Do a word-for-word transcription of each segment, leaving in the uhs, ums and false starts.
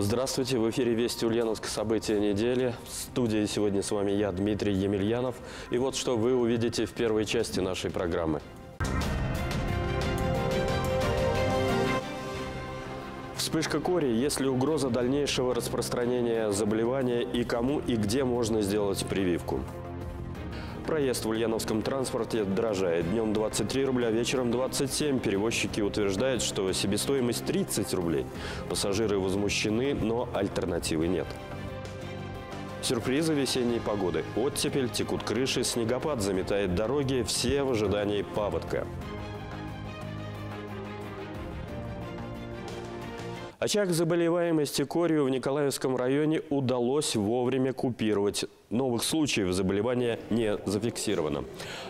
Здравствуйте, в эфире «Вести Ульяновска. События недели». В студии сегодня с вами я, Дмитрий Емельянов. И вот что вы увидите в первой части нашей программы. Вспышка кори. Есть ли угроза дальнейшего распространения заболевания и кому и где можно сделать прививку? Проезд в ульяновском транспорте дорожает. Днем двадцать три рубля, вечером двадцать семь. Перевозчики утверждают, что себестоимость тридцать рублей. Пассажиры возмущены, но альтернативы нет. Сюрпризы весенней погоды. Оттепель, текут крыши, снегопад заметает дороги. Все в ожидании паводка. Очаг заболеваемости корью в Николаевском районе удалось вовремя купировать. Новых случаев заболевания не зафиксировано.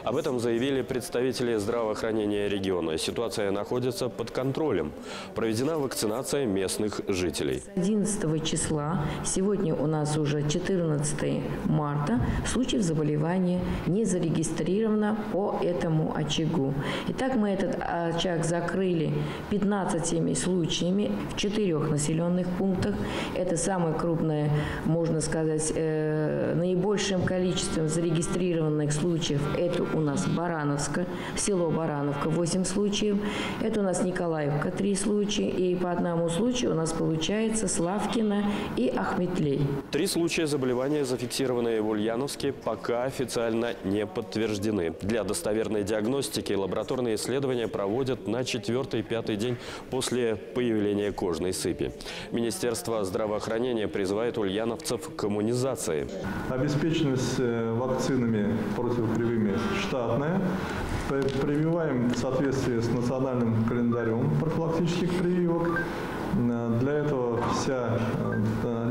Об этом заявили представители здравоохранения региона. Ситуация находится под контролем. Проведена вакцинация местных жителей. одиннадцатого числа, сегодня у нас уже четырнадцатое марта, случаев заболевания не зарегистрировано по этому очагу. Итак, мы этот очаг закрыли пятнадцатью случаями в четырех населенных пунктах. Это самое крупное, можно сказать, население. Наибольшим количеством зарегистрированных случаев это у нас Барановска, село Барановка восемь случаев, это у нас Николаевка три случая, и по одному случаю у нас получается Славкина и Ахметлей. Три случая заболевания, зафиксированные в Ульяновске, пока официально не подтверждены. Для достоверной диагностики лабораторные исследования проводят на четвертый, пятый день после появления кожной сыпи. Министерство здравоохранения призывает ульяновцев к иммунизации. Обеспеченность вакцинами противокривыми штатная. Прививаем в соответствии с национальным календарем профилактических прививок. Для этого вся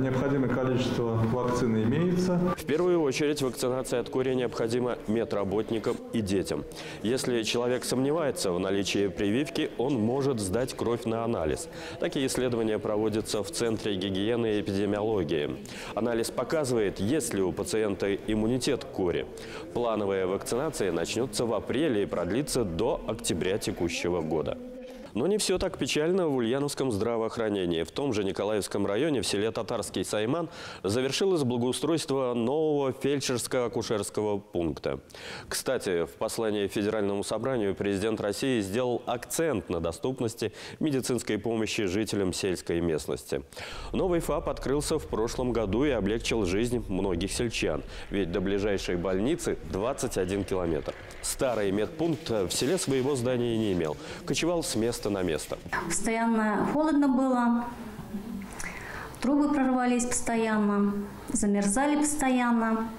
необходимое количество вакцины имеется. В первую очередь вакцинация от кори необходима медработникам и детям. Если человек сомневается в наличии прививки, он может сдать кровь на анализ. Такие исследования проводятся в Центре гигиены и эпидемиологии. Анализ показывает, есть ли у пациента иммунитет к кори. Плановая вакцинация начнется в апреле и продлится до октября текущего года. Но не все так печально в ульяновском здравоохранении. В том же Николаевском районе, в селе Татарский Сайман, завершилось благоустройство нового фельдшерско-акушерского пункта. Кстати, в послании Федеральному собранию президент России сделал акцент на доступности медицинской помощи жителям сельской местности. Новый ФАП открылся в прошлом году и облегчил жизнь многих сельчан. Ведь до ближайшей больницы двадцать один километр. Старый медпункт в селе своего здания не имел. Кочевал с места на место. Постоянно холодно было, трубы прорвались постоянно, замерзали постоянно.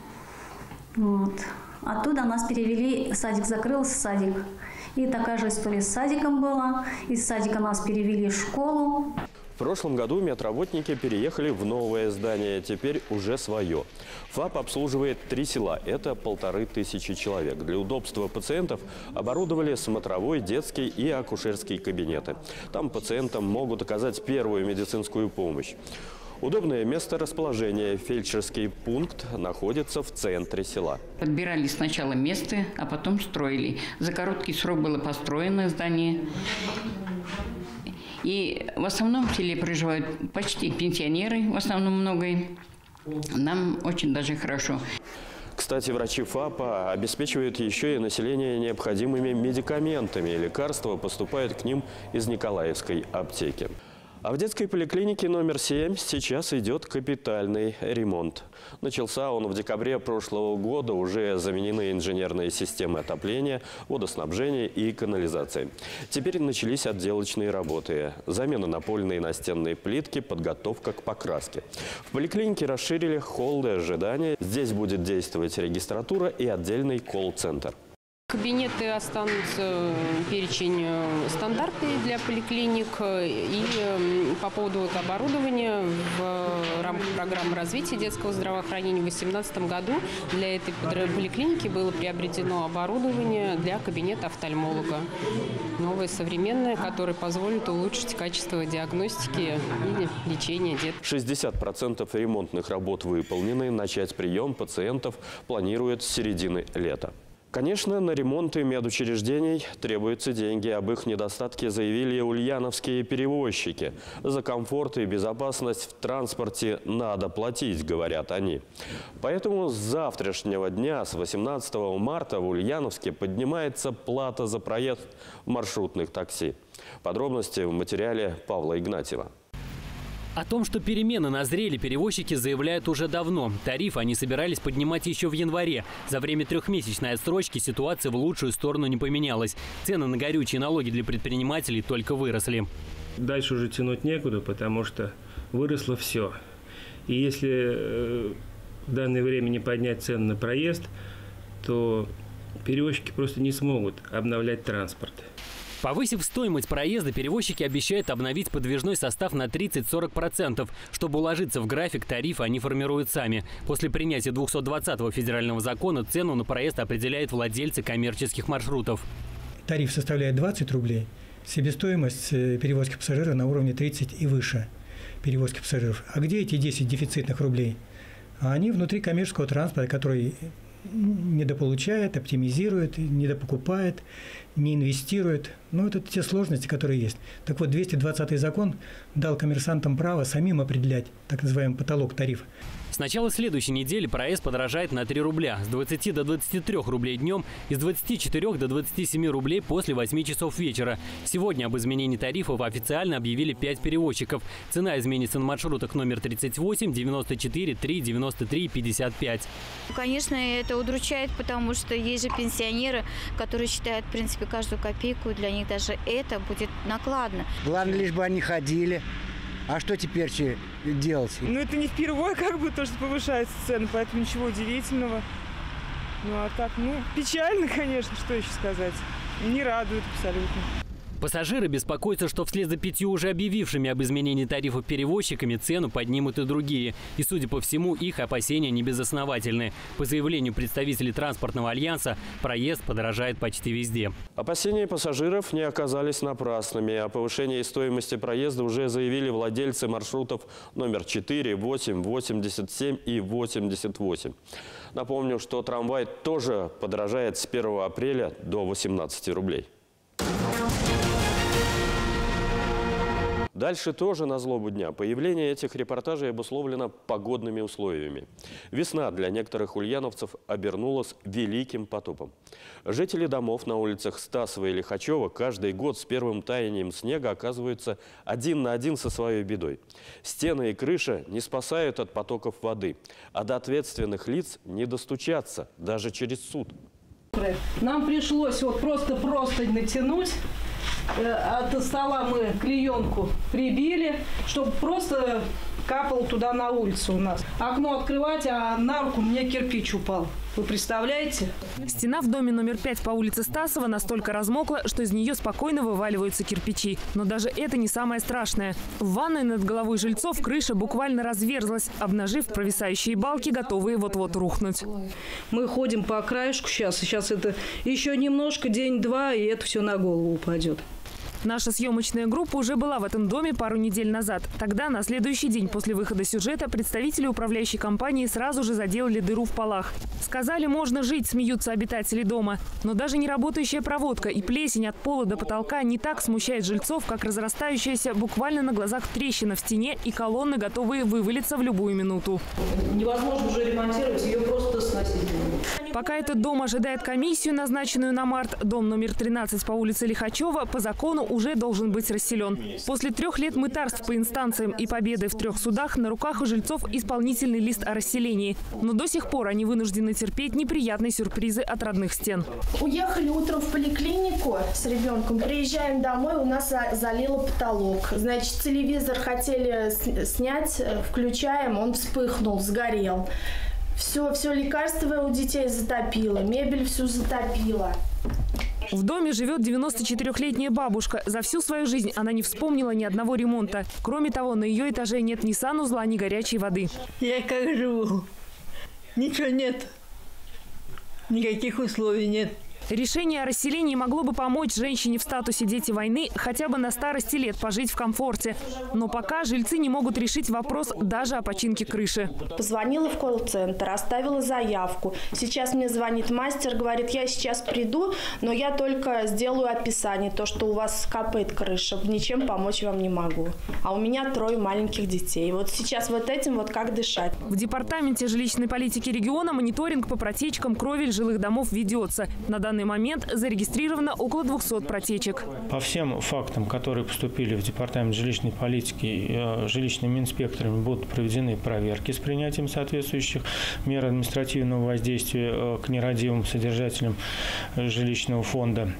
Вот. Оттуда нас перевели, садик закрылся, садик. И такая же история с садиком была. Из садика нас перевели в школу. В прошлом году медработники переехали в новое здание, теперь уже свое. ФАП обслуживает три села, это полторы тысячи человек. Для удобства пациентов оборудовали смотровой, детский и акушерские кабинеты. Там пациентам могут оказать первую медицинскую помощь. Удобное место расположения. Фельдшерский пункт находится в центре села. Подбирали сначала место, а потом строили. За короткий срок было построено здание. И в основном в селе проживают почти пенсионеры, в основном многое. Нам очень даже хорошо. Кстати, врачи ФАПа обеспечивают еще и население необходимыми медикаментами. Лекарства поступают к ним из Николаевской аптеки. А в детской поликлинике номер семь сейчас идет капитальный ремонт. Начался он в декабре прошлого года. Уже заменены инженерные системы отопления, водоснабжения и канализации. Теперь начались отделочные работы. Замена напольной и настенной плитки, подготовка к покраске. В поликлинике расширили холл для ожидания. Здесь будет действовать регистратура и отдельный колл-центр. Кабинеты останутся, перечень стандартный для поликлиник, и по поводу оборудования в рамках программы развития детского здравоохранения в две тысячи восемнадцатом году для этой поликлиники было приобретено оборудование для кабинета офтальмолога, новое, современное, которое позволит улучшить качество диагностики и лечения деток. шестьдесят процентов ремонтных работ выполнены, начать прием пациентов планируют с середины лета. Конечно, на ремонты медучреждений требуются деньги. Об их недостатке заявили ульяновские перевозчики. За комфорт и безопасность в транспорте надо платить, говорят они. Поэтому с завтрашнего дня, с восемнадцатого марта, в Ульяновске поднимается плата за проезд маршрутных такси. Подробности в материале Павла Игнатьева. О том, что перемены назрели, перевозчики заявляют уже давно. Тариф они собирались поднимать еще в январе. За время трехмесячной отсрочки ситуация в лучшую сторону не поменялась. Цены на горючие налоги для предпринимателей только выросли. Дальше уже тянуть некуда, потому что выросло все. И если в данное время не поднять цены на проезд, то перевозчики просто не смогут обновлять транспорт. Повысив стоимость проезда, перевозчики обещают обновить подвижной состав на тридцать-сорок процентов. Чтобы уложиться в график, тарифы они формируют сами. После принятия двухсот двадцатого федерального закона цену на проезд определяют владельцы коммерческих маршрутов. Тариф составляет двадцать рублей. Себестоимость перевозки пассажира на уровне тридцати и выше перевозки пассажиров. А где эти десять дефицитных рублей? Они внутри коммерческого транспорта, который недополучает, оптимизирует, недопокупает, не инвестирует. Ну, это те сложности, которые есть. Так вот, двести двадцатый закон дал коммерсантам право самим определять так называемый потолок тарифа. С начала следующей недели проезд подорожает на три рубля. С двадцати до двадцати трёх рублей днем и с двадцати четырёх до двадцати семи рублей после восьми часов вечера. Сегодня об изменении тарифов официально объявили пять перевозчиков. Цена изменится на маршрутах номер тридцать восемь, девяносто четыре, три, девяносто три, пятьдесят пять. Конечно, это удручает, потому что есть же пенсионеры, которые считают, в принципе, каждую копейку. Для них даже это будет накладно. Главное, лишь бы они ходили. А что теперь делать? Ну, это не впервые, как бы, то, что повышается цены, поэтому ничего удивительного. Ну, а так, ну, печально, конечно, что еще сказать. Не радует абсолютно. Пассажиры беспокоятся, что вслед за пятью уже объявившими об изменении тарифов перевозчиками цену поднимут и другие. И, судя по всему, их опасения небезосновательны. По заявлению представителей транспортного альянса, проезд подорожает почти везде. Опасения пассажиров не оказались напрасными. О повышении стоимости проезда уже заявили владельцы маршрутов номер четыре, восемь, восемьдесят семь и восемьдесят восемь. Напомню, что трамвай тоже подорожает с первого апреля до восемнадцати рублей. Дальше тоже на злобу дня. Появление этих репортажей обусловлено погодными условиями. Весна для некоторых ульяновцев обернулась великим потопом. Жители домов на улицах Стасова и Лихачева каждый год с первым таянием снега оказываются один на один со своей бедой. Стены и крыша не спасают от потоков воды, а до ответственных лиц не достучаться даже через суд. Нам пришлось вот просто-просто натянуть. От стола мы клеенку прибили, чтобы просто капало туда на улицу у нас. Окно открывать, а на руку мне кирпич упал. Вы представляете? Стена в доме номер пять по улице Стасова настолько размокла, что из нее спокойно вываливаются кирпичи. Но даже это не самое страшное. В ванной над головой жильцов крыша буквально разверзлась, обнажив провисающие балки, готовые вот-вот рухнуть. Мы ходим по краешку сейчас. Сейчас это еще немножко, день-два, и это все на голову упадет. Наша съемочная группа уже была в этом доме пару недель назад. Тогда, на следующий день после выхода сюжета, представители управляющей компании сразу же заделали дыру в полах. Сказали, можно жить, смеются обитатели дома. Но даже неработающая проводка и плесень от пола до потолка не так смущает жильцов, как разрастающаяся буквально на глазах трещина в стене и колонны, готовые вывалиться в любую минуту. Невозможно уже ремонтировать, ее просто сносить. Пока этот дом ожидает комиссию, назначенную на март, дом номер тринадцать по улице Лихачева по закону уже должен быть расселен. После трех лет мытарств по инстанциям и победы в трех судах на руках у жильцов исполнительный лист о расселении. Но до сих пор они вынуждены терпеть неприятные сюрпризы от родных стен. Уехали утром в поликлинику с ребенком, приезжаем домой, у нас залило потолок. Значит, телевизор хотели снять, включаем, он вспыхнул, сгорел. Все, все лекарство у детей затопило, мебель всю затопило. В доме живет девяносточетырёхлетняя бабушка. За всю свою жизнь она не вспомнила ни одного ремонта. Кроме того, на ее этаже нет ни санузла, ни горячей воды. Я как живу? Ничего нет. Никаких условий нет. Решение о расселении могло бы помочь женщине в статусе «Дети войны» хотя бы на старости лет пожить в комфорте. Но пока жильцы не могут решить вопрос даже о починке крыши. Позвонила в колл-центр, оставила заявку. Сейчас мне звонит мастер, говорит, я сейчас приду, но я только сделаю описание, то, что у вас капает крыша, ничем помочь вам не могу. А у меня трое маленьких детей. Вот сейчас вот этим вот как дышать. В департаменте жилищной политики региона мониторинг по протечкам кровель жилых домов ведется. На данный момент зарегистрировано около двухсот протечек. По всем фактам, которые поступили в департамент жилищной политики, жилищными инспекторами будут проведены проверки с принятием соответствующих мер административного воздействия к нерадивым содержателям жилищного фонда.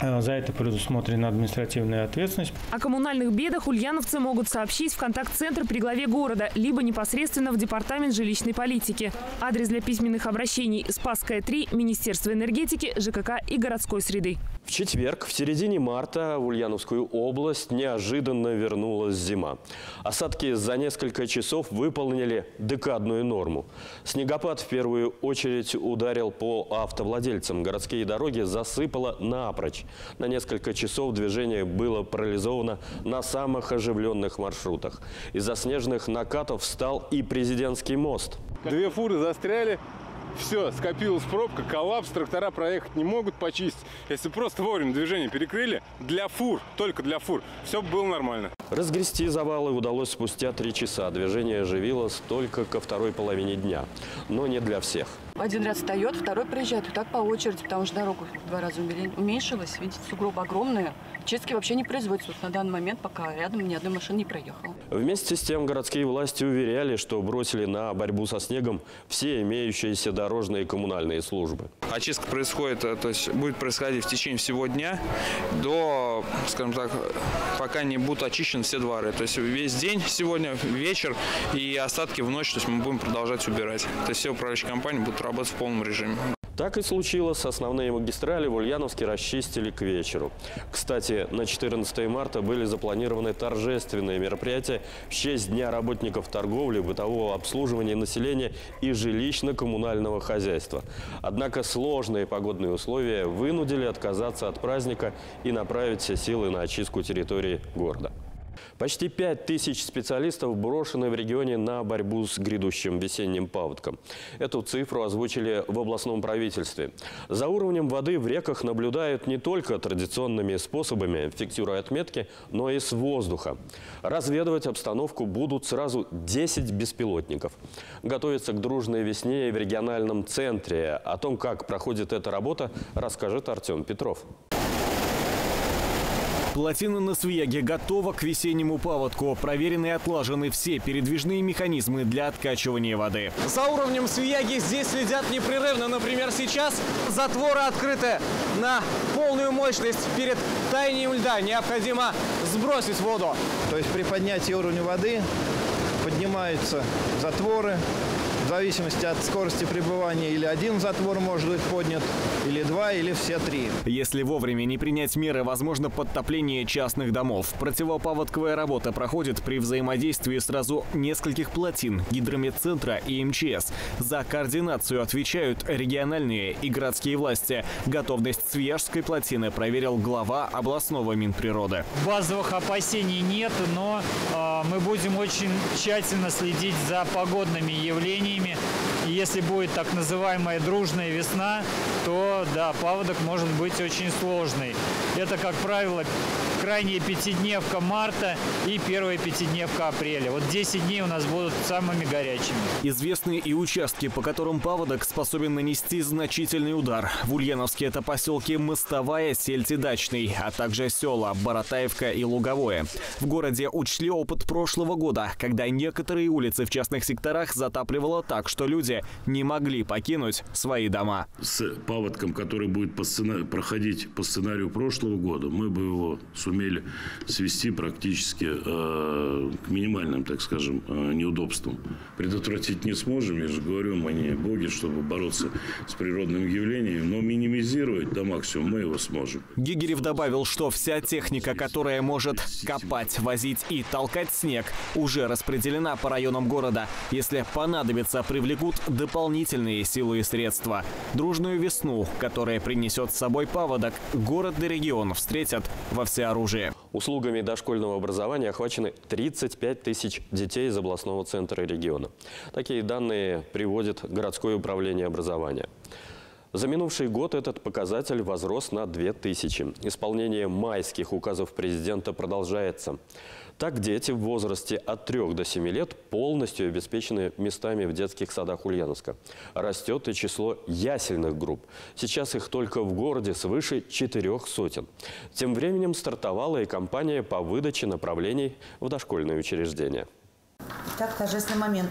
За это предусмотрена административная ответственность. О коммунальных бедах ульяновцы могут сообщить в контакт-центр при главе города, либо непосредственно в департамент жилищной политики. Адрес для письменных обращений: Спасская, три, Министерство энергетики, ЖКХ и городской среды. В четверг, в середине марта, в Ульяновскую область неожиданно вернулась зима. Осадки за несколько часов выполнили декадную норму. Снегопад в первую очередь ударил по автовладельцам. Городские дороги засыпало напрочь. На несколько часов движение было парализовано на самых оживленных маршрутах. Из-за снежных накатов встал и президентский мост. Две фуры застряли, все, скопилась пробка, коллапс, трактора проехать не могут, почистить. Если просто вовремя движение перекрыли, для фур, только для фур, все было нормально. Разгрести завалы удалось спустя три часа. Движение оживилось только ко второй половине дня, но не для всех. Один ряд встает, второй приезжает. Вот так по очереди, потому что дорога в два раза уменьшилась. Видите, сугробы огромные. Чистки вообще не производятся вот на данный момент, пока рядом ни одной машины не проехала. Вместе с тем городские власти уверяли, что бросили на борьбу со снегом все имеющиеся дорожные и коммунальные службы. Очистка происходит, то есть будет происходить в течение всего дня, до, скажем так, пока не будут очищены все дворы. То есть весь день сегодня, вечер и остатки в ночь, то есть мы будем продолжать убирать. То есть все управляющие компании будут работать в полном режиме. Так и случилось. Основные магистрали в Ульяновске расчистили к вечеру. Кстати, на четырнадцатое марта были запланированы торжественные мероприятия в честь Дня работников торговли, бытового обслуживания населения и жилищно-коммунального хозяйства. Однако сложные погодные условия вынудили отказаться от праздника и направить все силы на очистку территории города. Почти пять тысяч специалистов брошены в регионе на борьбу с грядущим весенним паводком. Эту цифру озвучили в областном правительстве. За уровнем воды в реках наблюдают не только традиционными способами, фиксируя отметки, но и с воздуха. Разведывать обстановку будут сразу десять беспилотников. Готовится к дружной весне в региональном центре. О том, как проходит эта работа, расскажет Артём Петров. Плотина на Свияге готова к весеннему паводку. Проверены и отлажены все передвижные механизмы для откачивания воды. За уровнем Свияги здесь следят непрерывно. Например, сейчас затворы открыты на полную мощность. Перед таянием льда необходимо сбросить воду. То есть при поднятии уровня воды поднимаются затворы. В зависимости от скорости прибывания или один затвор может быть поднят, или два, или все три. Если вовремя не принять меры, возможно подтопление частных домов. Противопаводковая работа проходит при взаимодействии сразу нескольких плотин, гидрометцентра и МЧС. За координацию отвечают региональные и городские власти. Готовность Свияжской плотины проверил глава областного Минприроды. Базовых опасений нет, но э, мы будем очень тщательно следить за погодными явлениями. Если будет так называемая дружная весна, то да, паводок может быть очень сложный. Это, как правило, крайняя пятидневка марта и первая пятидневка апреля. Вот десять дней у нас будут самыми горячими. Известны и участки, по которым паводок способен нанести значительный удар. В Ульяновске это поселки Мостовая, Сельти-Дачный, а также села Боротаевка и Луговое. В городе учли опыт прошлого года, когда некоторые улицы в частных секторах затапливало так, что люди не могли покинуть свои дома. С паводком, который будет по сцена... проходить по сценарию прошлого года, мы бы его сумели свести практически э, к минимальным, так скажем, э, неудобствам. Предотвратить не сможем, я же говорю, мы не боги, чтобы бороться с природным явлением, но минимизировать до максимума мы его сможем. Гигерев добавил, что вся техника, которая может копать, возить и толкать снег, уже распределена по районам города. Если понадобится месяца привлекут дополнительные силы и средства. Дружную весну, которая принесет с собой паводок, город да регион встретят во всеоружие. Услугами дошкольного образования охвачены тридцать пять тысяч детей из областного центра и региона. Такие данные приводит городское управление образования. За минувший год этот показатель возрос на две тысячи. Исполнение майских указов президента продолжается. Так, дети в возрасте от трёх до семи лет полностью обеспечены местами в детских садах Ульяновска. Растет и число ясельных групп. Сейчас их только в городе свыше четырех сотен. Тем временем стартовала и кампания по выдаче направлений в дошкольные учреждения. Так, торжественный момент.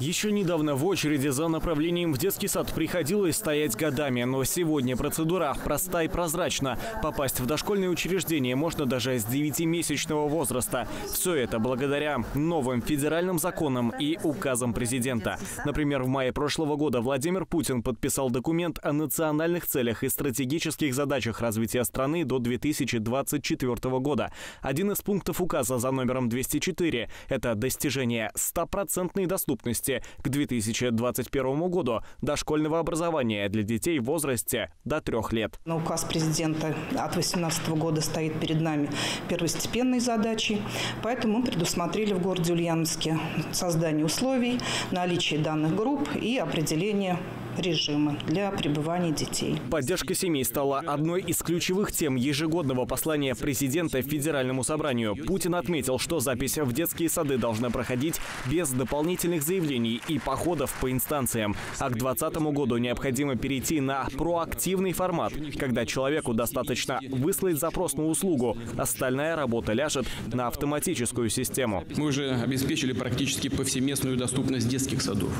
Еще недавно в очереди за направлением в детский сад приходилось стоять годами, но сегодня процедура проста и прозрачна. Попасть в дошкольное учреждение можно даже с девятимесячного возраста. Все это благодаря новым федеральным законам и указам президента. Например, в мае прошлого года Владимир Путин подписал документ о национальных целях и стратегических задачах развития страны до две тысячи двадцать четвёртого года. Один из пунктов указа за номером двести четыре – это достижение стопроцентной доступности к две тысячи двадцать первому году дошкольного образования для детей в возрасте до трех лет. На указ президента от две тысячи восемнадцатого года стоит перед нами первостепенной задачей, поэтому мы предусмотрели в городе Ульяновске создание условий, наличие данных групп и определение режима для пребывания детей. Поддержка семей стала одной из ключевых тем ежегодного послания президента Федеральному собранию. Путин отметил, что запись в детские сады должна проходить без дополнительных заявлений и походов по инстанциям. А к две тысячи двадцатому году необходимо перейти на проактивный формат, когда человеку достаточно выслать запрос на услугу. Остальная работа ляжет на автоматическую систему. Мы уже обеспечили практически повсеместную доступность детских садов.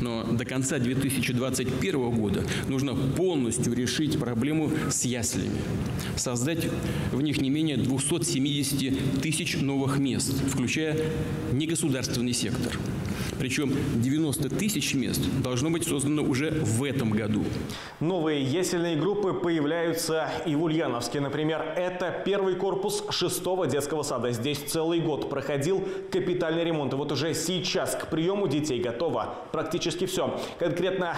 Но до конца две тысячи двадцать первого года нужно полностью решить проблему с яслями. Создать в них не менее двухсот семидесяти тысяч новых мест, включая негосударственный сектор. Причем девяносто тысяч мест должно быть создано уже в этом году. Новые ясельные группы появляются и в Ульяновске. Например, это первый корпус шестого детского сада. Здесь целый год проходил капитальный ремонт. И вот уже сейчас к приему детей готово практически все. Конкретно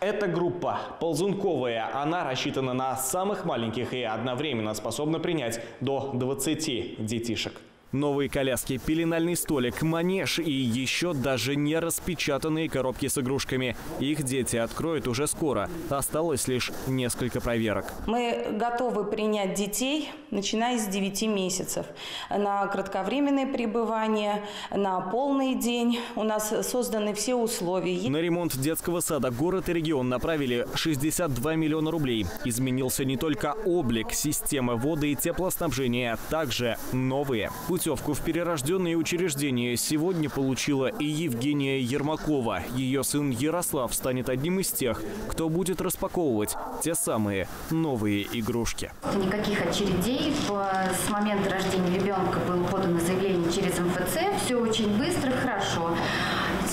эта группа ползунковая. Она рассчитана на самых маленьких и одновременно способна принять до двадцати детишек. Новые коляски, пеленальный столик, манеж и еще даже не распечатанные коробки с игрушками. Их дети откроют уже скоро. Осталось лишь несколько проверок. Мы готовы принять детей, начиная с девяти месяцев. На кратковременное пребывание, на полный день у нас созданы все условия. На ремонт детского сада город и регион направили шестьдесят два миллиона рублей. Изменился не только облик, системы воды и теплоснабжения, а также новые. Путевку в перерожденные учреждения сегодня получила и Евгения Ермакова. Ее сын Ярослав станет одним из тех, кто будет распаковывать те самые новые игрушки. Никаких очередей. С момента рождения ребенка было подано заявление через МФЦ. Все очень быстро, хорошо.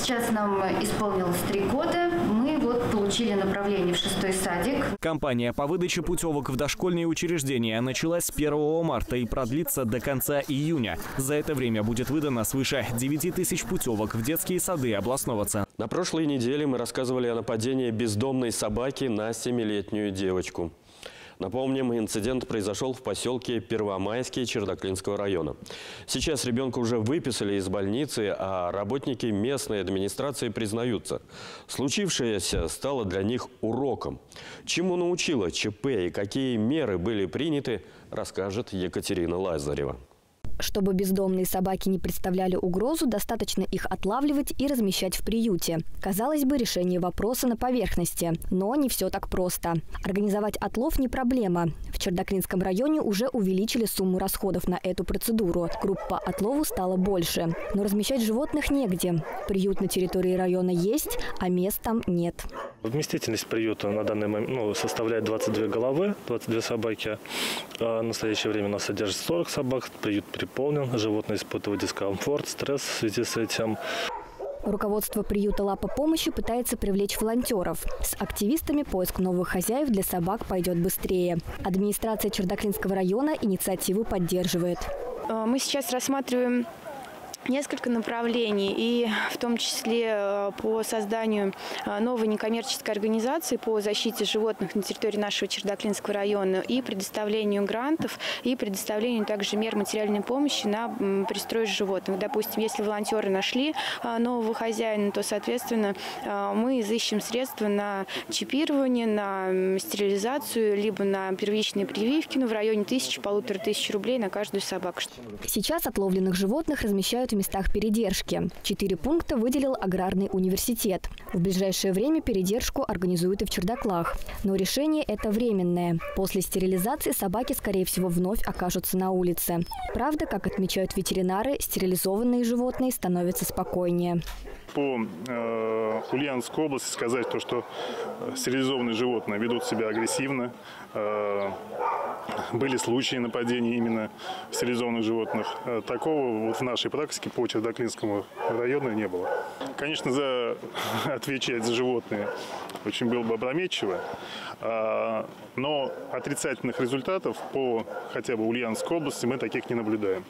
Сейчас нам исполнилось три года. Мы вот получили направление в шестой садик. Кампания по выдаче путевок в дошкольные учреждения началась с первого марта и продлится до конца июня. За это время будет выдано свыше девяти тысяч путевок в детские сады областного центра. На прошлой неделе мы рассказывали о нападении бездомной собаки на семилетнюю девочку. Напомним, инцидент произошел в поселке Первомайский Чердаклинского района. Сейчас ребенка уже выписали из больницы, а работники местной администрации признаются. Случившееся стало для них уроком. Чему научила ЧП и какие меры были приняты, расскажет Екатерина Лазарева. Чтобы бездомные собаки не представляли угрозу, достаточно их отлавливать и размещать в приюте. Казалось бы, решение вопроса на поверхности. Но не все так просто. Организовать отлов не проблема. В Чердаклинском районе уже увеличили сумму расходов на эту процедуру. Групп по отлову стало больше. Но размещать животных негде. Приют на территории района есть, а мест там нет. Вместительность приюта на данный момент ну, составляет двадцать две головы, двадцать две собаки. А в настоящее время у нас содержит сорок собак. Приют переполнен. Животные испытывают дискомфорт, стресс в связи с этим. Руководство приюта «Лапа помощи» пытается привлечь волонтеров. С активистами поиск новых хозяев для собак пойдет быстрее. Администрация Чердаклинского района инициативу поддерживает. Мы сейчас рассматриваем несколько направлений, и в том числе по созданию новой некоммерческой организации по защите животных на территории нашего Чердаклинского района и предоставлению грантов, и предоставлению также мер материальной помощи на пристрой животных. Допустим, если волонтеры нашли нового хозяина, то, соответственно, мы изыщем средства на чипирование, на стерилизацию, либо на первичные прививки, но в районе тысячи-полутора тысяч рублей на каждую собаку. Сейчас отловленных животных размещают в местах передержки. Четыре пункта выделил Аграрный университет. В ближайшее время передержку организуют и в Чердаклах. Но решение это временное. После стерилизации собаки, скорее всего, вновь окажутся на улице. Правда, как отмечают ветеринары, стерилизованные животные становятся спокойнее. По э, Ульяновской области сказать то, что стерилизованные животные ведут себя агрессивно. Э, были случаи нападений именно стерилизованных животных. Такого вот в нашей практике по Чердаклинскому району не было. Конечно, за, отвечать за животные очень было бы опрометчиво, э, но отрицательных результатов по хотя бы Ульяновской области мы таких не наблюдаем.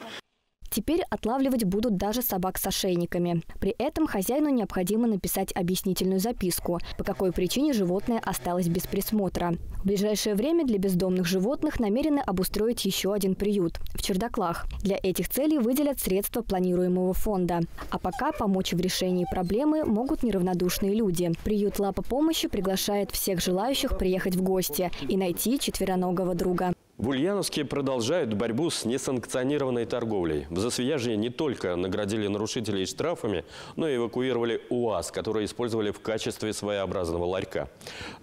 Теперь отлавливать будут даже собак с ошейниками. При этом хозяину необходимо написать объяснительную записку, по какой причине животное осталось без присмотра. В ближайшее время для бездомных животных намерены обустроить еще один приют в Чердаклах. Для этих целей выделят средства планируемого фонда. А пока помочь в решении проблемы могут неравнодушные люди. Приют «Лапа помощи» приглашает всех желающих приехать в гости и найти четвероногого друга. В Ульяновске продолжают борьбу с несанкционированной торговлей. В Засвияжье не только наградили нарушителей штрафами, но и эвакуировали УАЗ, который использовали в качестве своеобразного ларька.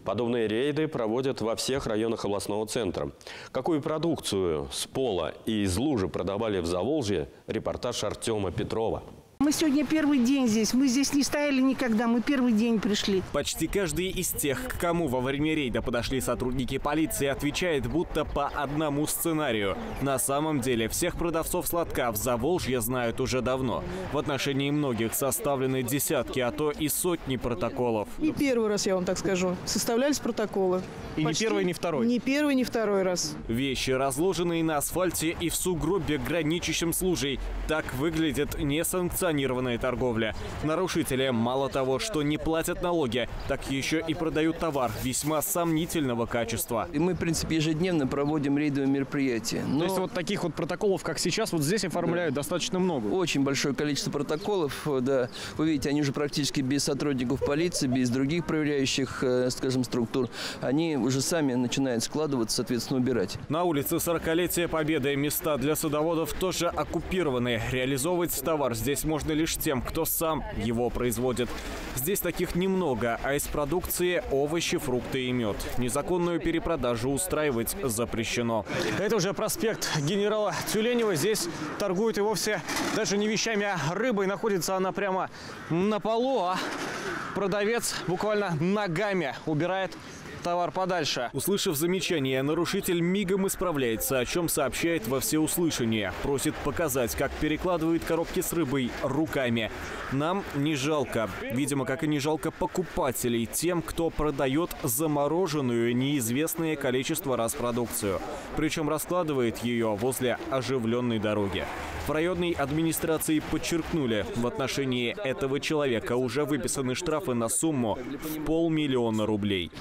Подобные рейды проводят во всех районах областного центра. Какую продукцию с пола и из лужи продавали в Заволжье – репортаж Артёма Петрова. Мы сегодня первый день здесь. Мы здесь не стояли никогда. Мы первый день пришли. Почти каждый из тех, к кому во время рейда подошли сотрудники полиции, отвечает будто по одному сценарию. На самом деле всех продавцов сладка в Заволжье знают уже давно. В отношении многих составлены десятки, а то и сотни протоколов. Не первый раз, я вам так скажу. Составлялись протоколы. И почти не первый, не второй. Не первый, не второй раз. Вещи, разложенные на асфальте и в сугробе, граничащем с лужей. Так выглядит несанкционированная торговля. Нарушители мало того, что не платят налоги, так еще и продают товар весьма сомнительного качества. И мы, в принципе, ежедневно проводим рейдовые мероприятия. Но... То есть вот таких вот протоколов, как сейчас, вот здесь оформляют, да, достаточно много? Очень большое количество протоколов, да. Вы видите, они уже практически без сотрудников полиции, без других проверяющих, скажем, структур. Они уже сами начинают складываться, соответственно, убирать. На улице сорокалетия Победы места для садоводов тоже оккупированы. Реализовывать товар здесь можно лишь тем, кто сам его производит. Здесь таких немного, а из продукции овощи, фрукты и мед. Незаконную перепродажу устраивать запрещено. Это уже проспект генерала Тюленева. Здесь торгуют и вовсе даже не вещами, а рыбой. Находится она прямо на полу, а продавец буквально ногами убирает товар подальше. Услышав замечание, нарушитель мигом исправляется, о чем сообщает во всеуслышание. Просит показать, как перекладывает коробки с рыбой руками. Нам не жалко. Видимо, как и не жалко покупателей, тем, кто продает замороженную неизвестное количество раз продукцию. Причем раскладывает ее возле оживленной дороги. В районной администрации подчеркнули, в отношении этого человека уже выписаны штрафы на сумму в полмиллиона рублей.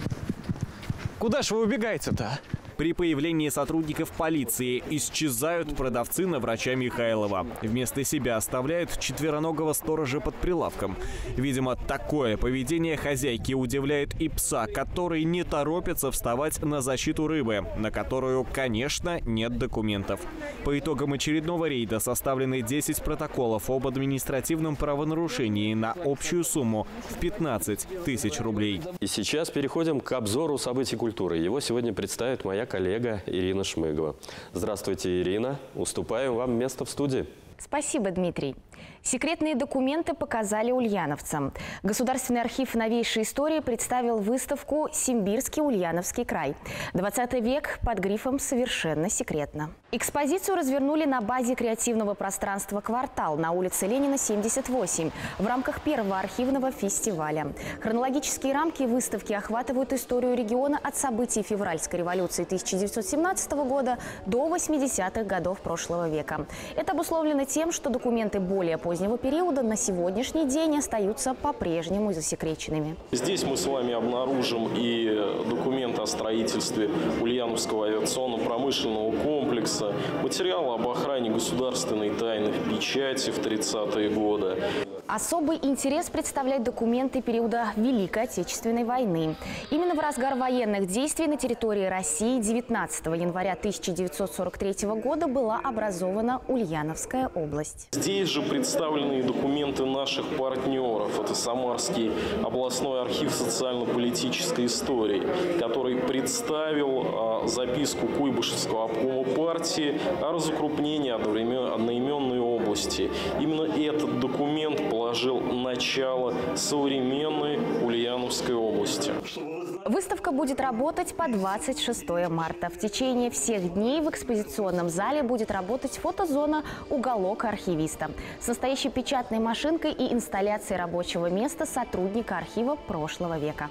Куда же вы убегаете-то? При появлении сотрудников полиции исчезают продавцы на Врача Михайлова. Вместо себя оставляют четвероногого сторожа под прилавком. Видимо, такое поведение хозяйки удивляет и пса, который не торопится вставать на защиту рыбы, на которую, конечно, нет документов. По итогам очередного рейда составлены десять протоколов об административном правонарушении на общую сумму в пятнадцать тысяч рублей. И сейчас переходим к обзору событий культуры. Его сегодня представит моя коллега Ирина Шмыгова. Здравствуйте, Ирина. Уступаем вам место в студии. Спасибо, Дмитрий. Секретные документы показали ульяновцам. Государственный архив новейшей истории представил выставку «Симбирский Ульяновский край. двадцатый век» под грифом «Совершенно секретно». Экспозицию развернули на базе креативного пространства «Квартал» на улице Ленина, семьдесят восемь, в рамках первого архивного фестиваля. Хронологические рамки выставки охватывают историю региона от событий февральской революции тысяча девятьсот семнадцатого года до восьмидесятых годов прошлого века. Это обусловлено тем, что документы более более позднего периода на сегодняшний день остаются по-прежнему засекреченными. Здесь мы с вами обнаружим и документы о строительстве Ульяновского авиационно-промышленного комплекса, материалы об охране государственной тайны в печати в тридцатые годы. Особый интерес представляют документы периода Великой Отечественной войны. Именно в разгар военных действий на территории России девятнадцатого января тысяча девятьсот сорок третьего года была образована Ульяновская область. Здесь же представлены документы наших партнеров. Это Самарский областной архив социально-политической истории, который представил записку Куйбышевского обкома партии о разукрупнении одноименной области. Именно этот документ положил начало современной Ульяновской области. Выставка будет работать по двадцать шестое марта. В течение всех дней в экспозиционном зале будет работать фотозона «Уголок архивиста» с настоящей печатной машинкой и инсталляцией рабочего места сотрудника архива прошлого века.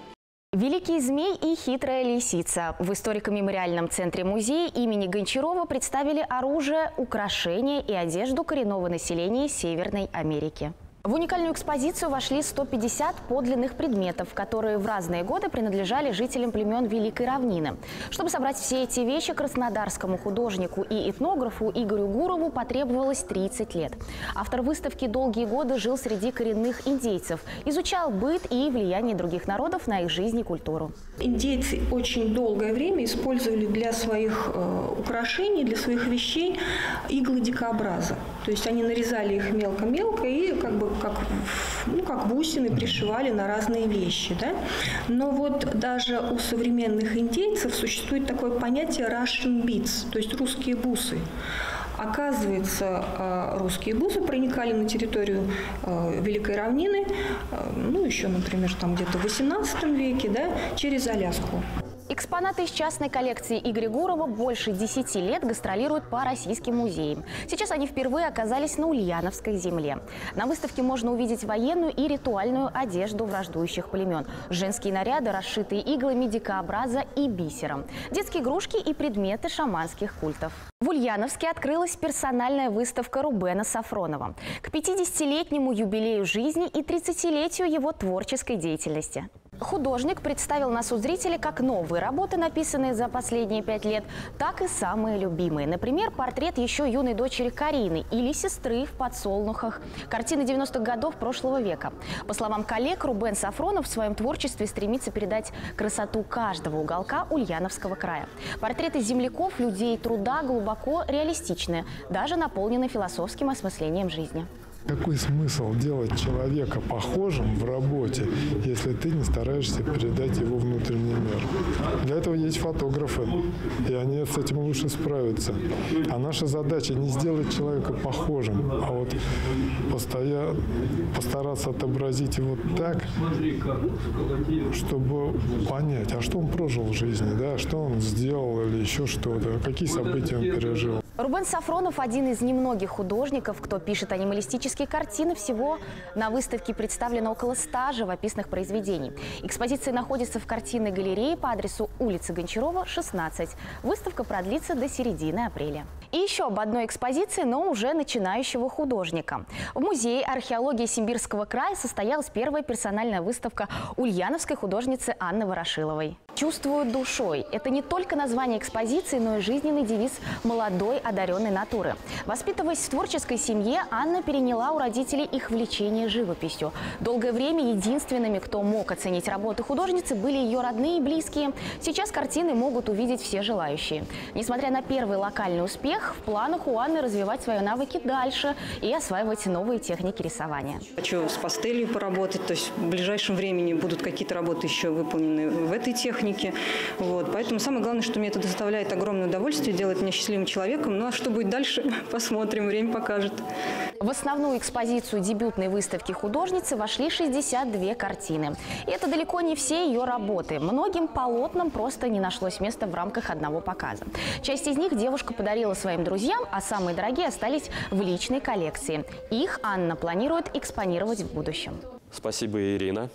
Великий змей и хитрая лисица. В историко-мемориальном центре музея имени Гончарова представили оружие, украшения и одежду коренного населения Северной Америки. В уникальную экспозицию вошли сто пятьдесят подлинных предметов, которые в разные годы принадлежали жителям племен Великой Равнины. Чтобы собрать все эти вещи, краснодарскому художнику и этнографу Игорю Гурову потребовалось тридцать лет. Автор выставки долгие годы жил среди коренных индейцев, изучал быт и влияние других народов на их жизнь и культуру. Индейцы очень долгое время использовали для своих э, украшений, для своих вещей иглы дикобраза. То есть они нарезали их мелко-мелко и как бы Как, ну, как бусины пришивали на разные вещи. Да? Но вот даже у современных индейцев существует такое понятие «Russian beads», то есть русские бусы. Оказывается, русские бусы проникали на территорию Великой Равнины, ну еще, например, там где-то в восемнадцатом веке, да, через Аляску. Экспонаты из частной коллекции Игоря Гурова больше десяти лет гастролируют по российским музеям. Сейчас они впервые оказались на Ульяновской земле. На выставке можно увидеть военную и ритуальную одежду враждующих племен, женские наряды, расшитые иглами дикообраза и бисером, детские игрушки и предметы шаманских культов. В Ульяновске открылась персональная выставка Рубена Сафронова к пятидесятилетнему юбилею жизни и тридцатилетию его творческой деятельности. Художник представил нас у зрителей как новые работы, написанные за последние пять лет, так и самые любимые. Например, портрет еще юной дочери Карины или сестры в подсолнухах. Картины девяностых годов прошлого века. По словам коллег, Рубен Сафронов в своем творчестве стремится передать красоту каждого уголка Ульяновского края. Портреты земляков, людей труда глубоко реалистичны, даже наполнены философским осмыслением жизни. Какой смысл делать человека похожим в работе, если ты не стараешься передать его внутренний мир? Для этого есть фотографы, и они с этим лучше справятся. А наша задача не сделать человека похожим, а вот постоя... постараться отобразить его так, чтобы понять, а что он прожил в жизни, да, что он сделал или еще что-то, какие события он пережил. Рубен Сафронов – один из немногих художников, кто пишет анималистические картины. Всего на выставке представлено около ста живописных произведений. Экспозиция находится в картинной галерее по адресу улица Гончарова, шестнадцать. Выставка продлится до середины апреля. И еще об одной экспозиции, но уже начинающего художника. В музее археологии Симбирского края состоялась первая персональная выставка ульяновской художницы Анны Ворошиловой. «Чувствую душой» – это не только название экспозиции, но и жизненный девиз молодой одаренной натуры. Воспитываясь в творческой семье, Анна переняла у родителей их влечение живописью. Долгое время единственными, кто мог оценить работы художницы, были ее родные и близкие. Сейчас картины могут увидеть все желающие. Несмотря на первый локальный успех, в планах у Анны развивать свои навыки дальше и осваивать новые техники рисования. Хочу с пастелью поработать, то есть в ближайшем времени будут какие-то работы еще выполнены в этой технике. Вот. Поэтому самое главное, что мне это доставляет огромное удовольствие, делает меня счастливым человеком. Ну а что будет дальше, посмотрим, время покажет. В основную экспозицию дебютной выставки художницы вошли шестьдесят две картины. И это далеко не все ее работы. Многим полотнам просто не нашлось места в рамках одного показа. Часть из них девушка подарила своим друзьям, а самые дорогие остались в личной коллекции. Их Анна планирует экспонировать в будущем. Спасибо, Ирина.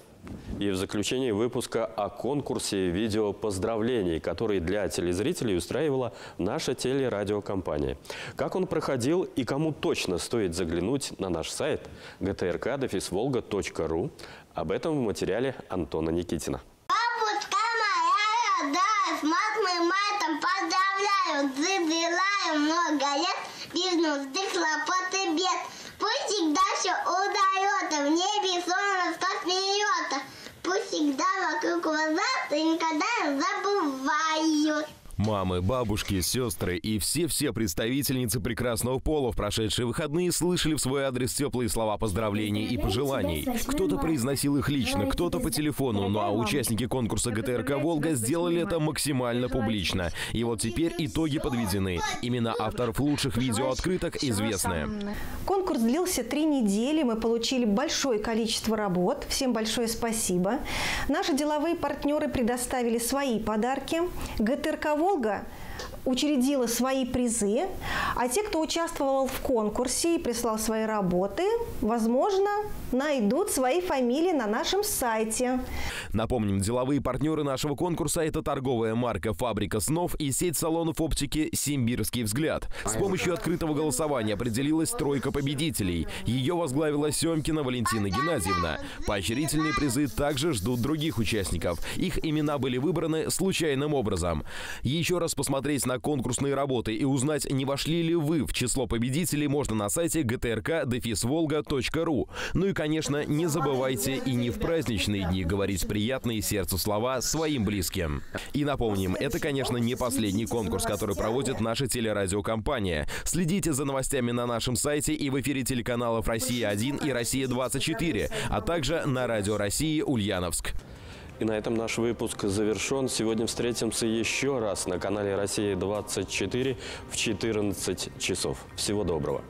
И в заключении выпуска о конкурсе видео поздравлений, который для телезрителей устраивала наша телерадиокомпания. Как он проходил и кому точно стоит заглянуть на наш сайт гэ тэ эр ка волга точка ру. Об этом в материале Антона Никитина. Бабушка моя родная, с мамой матом поздравляю, забираю много лет, бизнес, дых, лопоты, бед. Пусть всегда все удается, в небе солнышко смеется. Пусть всегда вокруг глаза и никогда не забывают. Мамы, бабушки, сестры и все-все представительницы прекрасного пола в прошедшие выходные слышали в свой адрес теплые слова поздравлений и пожеланий. Кто-то произносил их лично, кто-то по телефону, ну а участники конкурса гэ тэ эр ка «Волга» сделали это максимально публично. И вот теперь итоги подведены. Имена авторов лучших видеооткрыток известны. Конкурс длился три недели, мы получили большое количество работ. Всем большое спасибо. Наши деловые партнеры предоставили свои подарки. гэ тэ эр ка «Волга» «Волга» учредила свои призы, а те, кто участвовал в конкурсе и прислал свои работы, возможно, найдут свои фамилии на нашем сайте. Напомним, деловые партнеры нашего конкурса – это торговая марка «Фабрика Снов» и сеть салонов оптики «Симбирский взгляд». С помощью открытого голосования определилась тройка победителей. Ее возглавила Семкина Валентина Геннадьевна. Поощрительные призы также ждут других участников. Их имена были выбраны случайным образом. Еще раз посмотреть на конкурсные работы и узнать, не вошли ли вы в число победителей, можно на сайте гэ тэ эр ка волга точка ру. Ну и, конечно, не забывайте и не в праздничные дни говорить приятные сердцу слова своим близким. И напомним, это, конечно, не последний конкурс, который проводит наша телерадиокомпания. Следите за новостями на нашем сайте и в эфире телеканалов «Россия один» и «Россия двадцать четыре», а также на радио России «Ульяновск». И на этом наш выпуск завершен. Сегодня встретимся еще раз на канале «Россия двадцать четыре» в четырнадцать часов. Всего доброго.